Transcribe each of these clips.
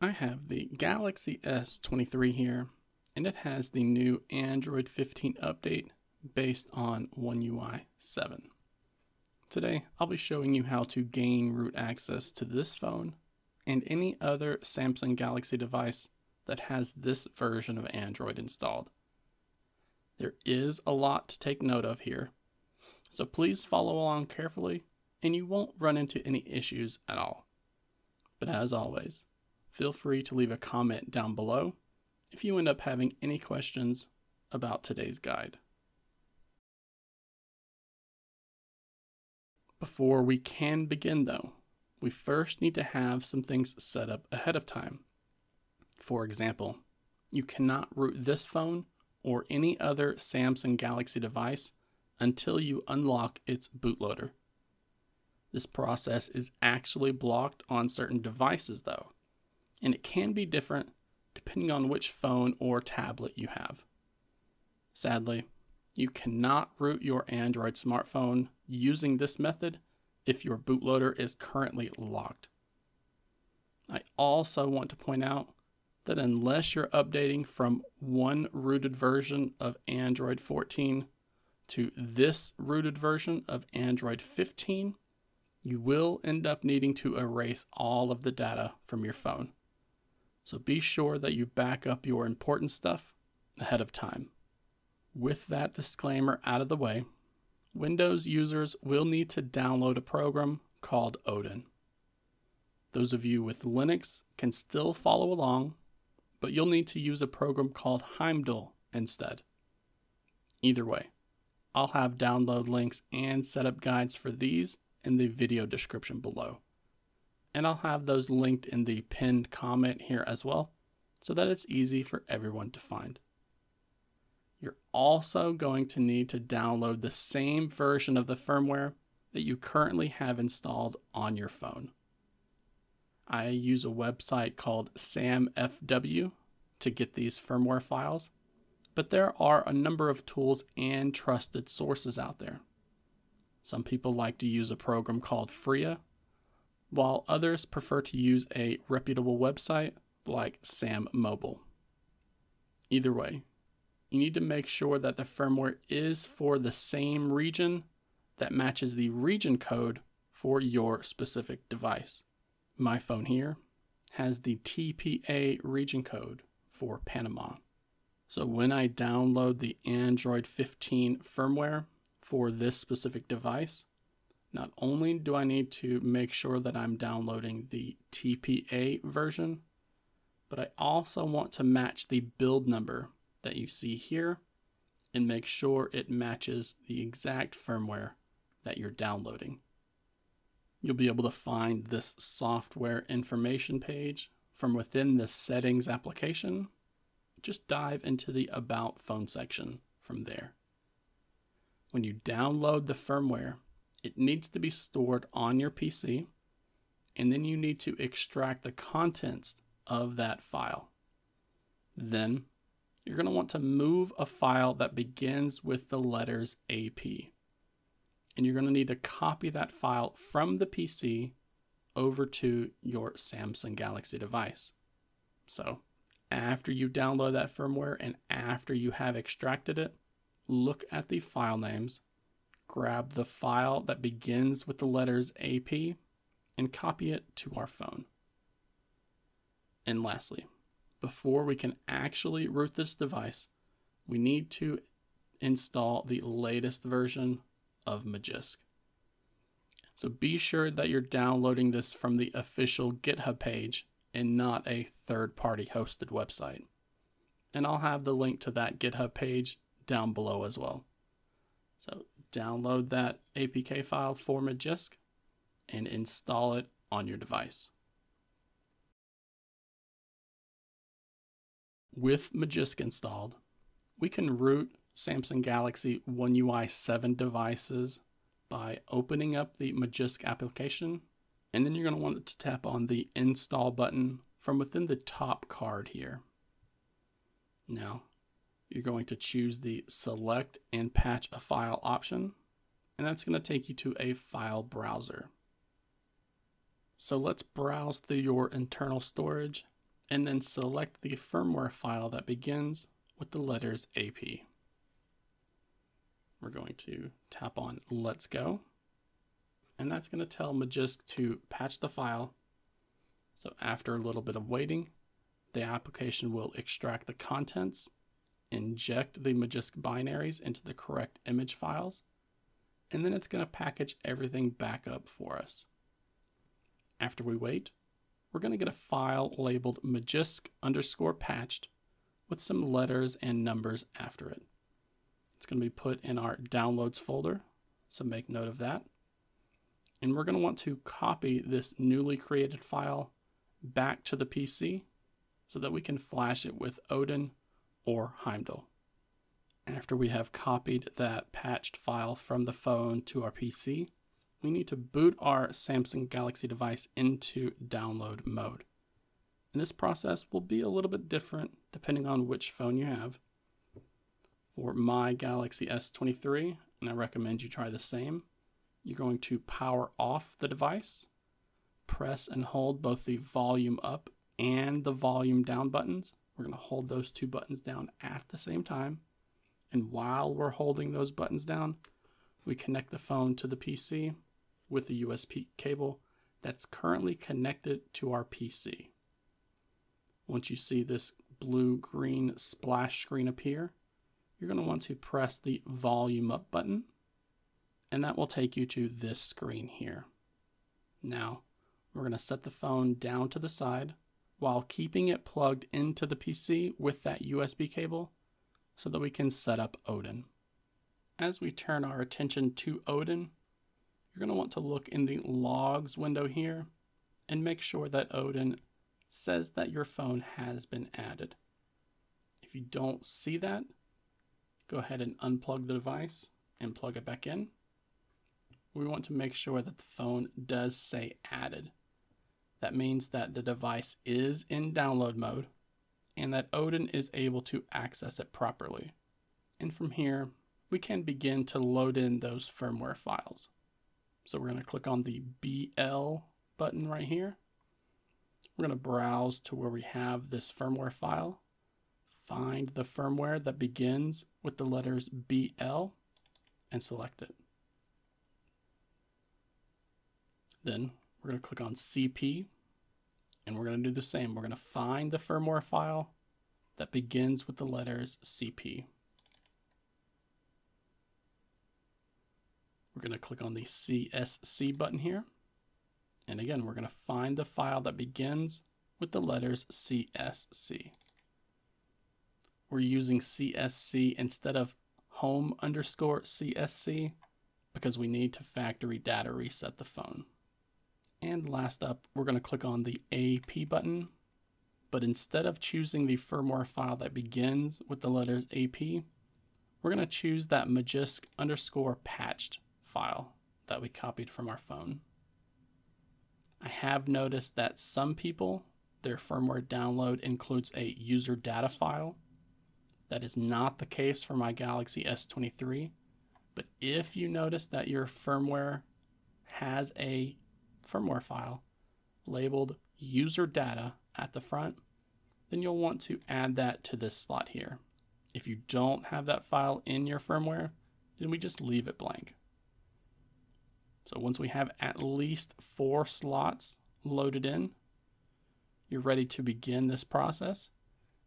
I have the Galaxy S23 here, and it has the new Android 15 update based on One UI 7. Today, I'll be showing you how to gain root access to this phone and any other Samsung Galaxy device that has this version of Android installed. There is a lot to take note of here, so please follow along carefully and you won't run into any issues at all. But as always, feel free to leave a comment down below if you end up having any questions about today's guide. Before we can begin though, we first need to have some things set up ahead of time. For example, you cannot root this phone or any other Samsung Galaxy device until you unlock its bootloader. This process is actually blocked on certain devices though, and it can be different depending on which phone or tablet you have. Sadly, you cannot root your Android smartphone using this method if your bootloader is currently locked. I also want to point out that unless you're updating from one rooted version of Android 14 to this rooted version of Android 15, you will end up needing to erase all of the data from your phone. So be sure that you back up your important stuff ahead of time. With that disclaimer out of the way, Windows users will need to download a program called Odin. Those of you with Linux can still follow along, but you'll need to use a program called Heimdall instead. Either way, I'll have download links and setup guides for these in the video description below. And I'll have those linked in the pinned comment here as well, so that it's easy for everyone to find. You're also going to need to download the same version of the firmware that you currently have installed on your phone. I use a website called SamFW to get these firmware files, but there are a number of tools and trusted sources out there. Some people like to use a program called Freya, while others prefer to use a reputable website like SamMobile. Either way, you need to make sure that the firmware is for the same region that matches the region code for your specific device. My phone here has the TPA region code for Panama. So when I download the Android 15 firmware for this specific device, not only do I need to make sure that I'm downloading the TPA version, but I also want to match the build number that you see here and make sure it matches the exact firmware that you're downloading. You'll be able to find this software information page from within the settings application. Just dive into the About Phone section from there. When you download the firmware, it needs to be stored on your PC, and then you need to extract the contents of that file. Then you're going to want to move a file that begins with the letters AP, and you're going to need to copy that file from the PC over to your Samsung Galaxy device. So after you download that firmware and after you have extracted it, look at the file names, grab the file that begins with the letters AP, and copy it to our phone. And lastly, before we can actually root this device, we need to install the latest version of Magisk. So be sure that you're downloading this from the official GitHub page and not a third-party hosted website. And I'll have the link to that GitHub page down below as well. So download that APK file for Magisk and install it on your device. With Magisk installed, we can root Samsung Galaxy One UI 7 devices by opening up the Magisk application, and then you're going to want to tap on the Install button from within the top card here. Now, you're going to choose the Select and Patch a File option, and that's going to take you to a file browser. So let's browse through your internal storage and then select the firmware file that begins with the letters AP. We're going to tap on Let's Go, and that's going to tell Magisk to patch the file. So after a little bit of waiting, the application will extract the contents, inject the Magisk binaries into the correct image files, and then it's going to package everything back up for us. After we wait, we're going to get a file labeled Magisk_patched with some letters and numbers after it. It's going to be put in our downloads folder, so make note of that. And we're going to want to copy this newly created file back to the PC so that we can flash it with Odin or Heimdall. After we have copied that patched file from the phone to our PC, we need to boot our Samsung Galaxy device into download mode. And this process will be a little bit different depending on which phone you have. For my Galaxy S23, and I recommend you try the same, you're going to power off the device, press and hold both the volume up and the volume down buttons. We're going to hold those two buttons down at the same time. And while we're holding those buttons down, we connect the phone to the PC with the USB cable that's currently connected to our PC. Once you see this blue-green splash screen appear, you're going to want to press the volume up button, and that will take you to this screen here. Now, we're going to set the phone down to the side while keeping it plugged into the PC with that USB cable so that we can set up Odin. As we turn our attention to Odin, you're going to want to look in the logs window here and make sure that Odin says that your phone has been added. If you don't see that, go ahead and unplug the device and plug it back in. We want to make sure that the phone does say added. That means that the device is in download mode and that Odin is able to access it properly. And from here, we can begin to load in those firmware files. So we're going to click on the BL button right here. We're going to browse to where we have this firmware file. Find the firmware that begins with the letters BL and select it. Then we're going to click on CP and we're going to do the same. We're going to find the firmware file that begins with the letters CP. We're going to click on the CSC button here. And again, we're going to find the file that begins with the letters CSC. We're using CSC instead of home_CSC because we need to factory data reset the phone. And last up, we're going to click on the AP button, but instead of choosing the firmware file that begins with the letters AP, we're going to choose that Magisk_patched file that we copied from our phone. I have noticed that some people, their firmware download includes a user data file. That is not the case for my Galaxy S23, but if you notice that your firmware has a firmware file labeled user data at the front, then you'll want to add that to this slot here. If you don't have that file in your firmware, then we just leave it blank. So once we have at least 4 slots loaded in, you're ready to begin this process.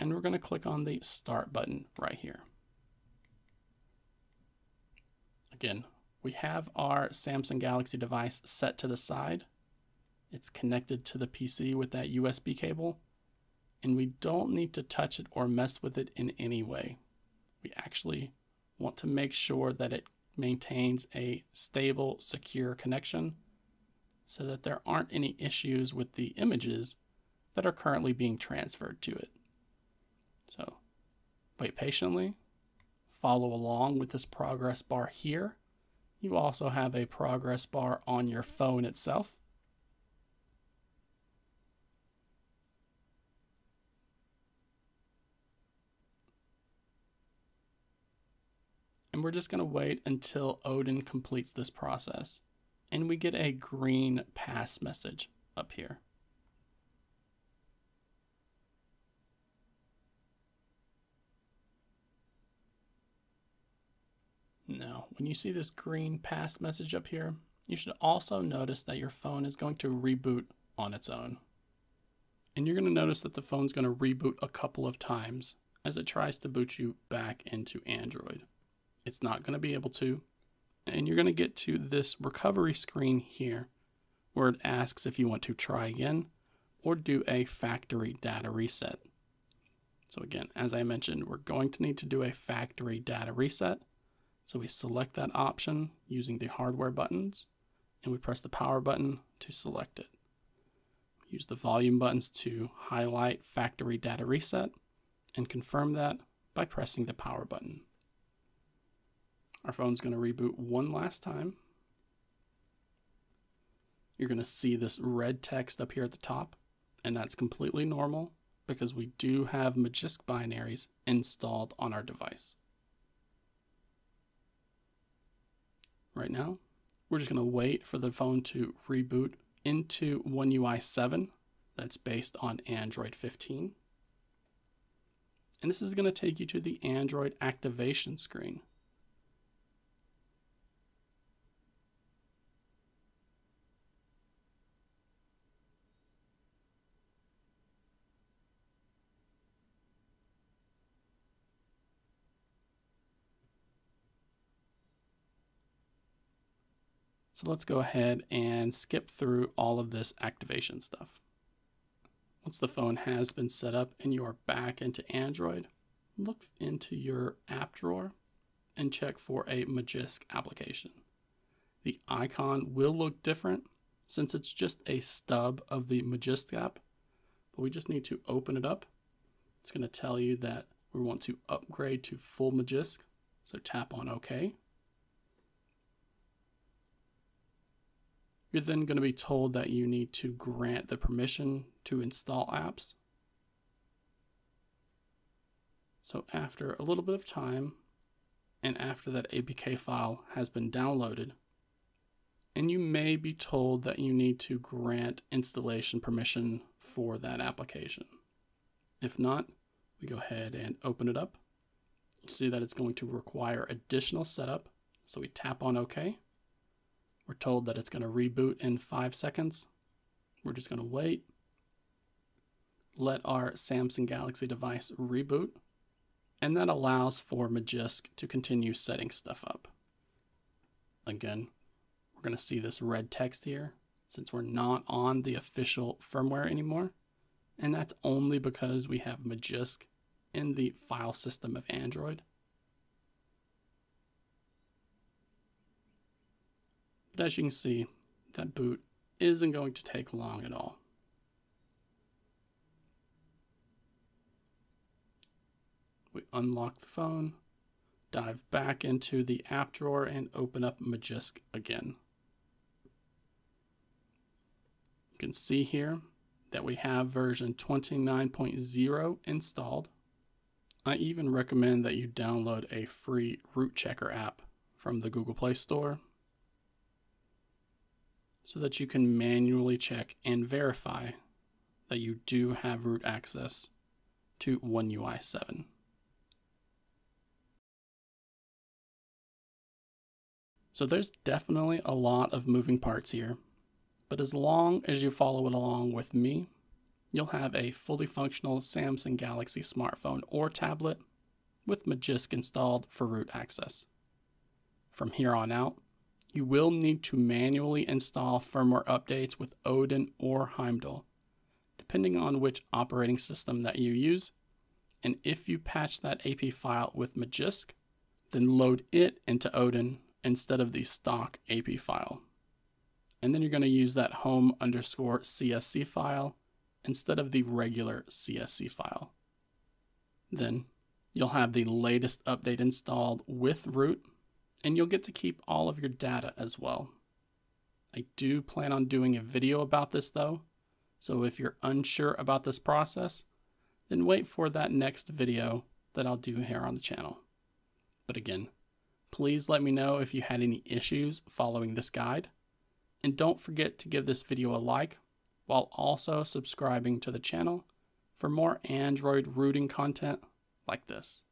And we're going to click on the Start button right here. Again, we have our Samsung Galaxy device set to the side. It's connected to the PC with that USB cable, and we don't need to touch it or mess with it in any way. We actually want to make sure that it maintains a stable, secure connection so that there aren't any issues with the images that are currently being transferred to it. So wait patiently, follow along with this progress bar here. You also have a progress bar on your phone itself. And we're just going to wait until Odin completes this process and we get a green pass message up here. now. When you see this green pass message up here, you should also notice that your phone is going to reboot on its own. And you're going to notice that the phone's going to reboot a couple of times as it tries to boot you back into Android. It's not going to be able to, and you're going to get to this recovery screen here where it asks if you want to try again or do a factory data reset. So again, as I mentioned, we're going to need to do a factory data reset. So we select that option using the hardware buttons, and we press the power button to select it. Use the volume buttons to highlight factory data reset and confirm that by pressing the power button. Our phone's going to reboot one last time. You're going to see this red text up here at the top, and that's completely normal because we do have Magisk binaries installed on our device. Right now, we're just going to wait for the phone to reboot into One UI 7 that's based on Android 15. And this is going to take you to the Android activation screen. So let's go ahead and skip through all of this activation stuff. Once the phone has been set up and you are back into Android, look into your app drawer and check for a Magisk application. The icon will look different since it's just a stub of the Magisk app, but we just need to open it up. It's going to tell you that we want to upgrade to full Magisk, so tap on OK. You're then going to be told that you need to grant the permission to install apps. So after a little bit of time, and after that APK file has been downloaded, and you may be told that you need to grant installation permission for that application. If not, we go ahead and open it up. You see that it's going to require additional setup, so we tap on OK. We're told that it's going to reboot in 5 seconds. We're just going to wait. Let our Samsung Galaxy device reboot. And that allows for Magisk to continue setting stuff up. Again, we're going to see this red text here since we're not on the official firmware anymore. And that's only because we have Magisk in the file system of Android. But as you can see, that boot isn't going to take long at all. We unlock the phone, dive back into the app drawer, and open up Magisk again. You can see here that we have version 29.0 installed. I even recommend that you download a free root checker app from the Google Play Store, so that you can manually check and verify that you do have root access to One UI 7. So there's definitely a lot of moving parts here, but as long as you follow it along with me, you'll have a fully functional Samsung Galaxy smartphone or tablet with Magisk installed for root access. From here on out, you will need to manually install firmware updates with Odin or Heimdall, depending on which operating system that you use. And if you patch that AP file with Magisk, then load it into Odin instead of the stock AP file. And then you're going to use that home_csc file instead of the regular CSC file. Then you'll have the latest update installed with root, and you'll get to keep all of your data as well. I do plan on doing a video about this though, so if you're unsure about this process, then wait for that next video that I'll do here on the channel. But again, please let me know if you had any issues following this guide, and don't forget to give this video a like while also subscribing to the channel for more Android rooting content like this.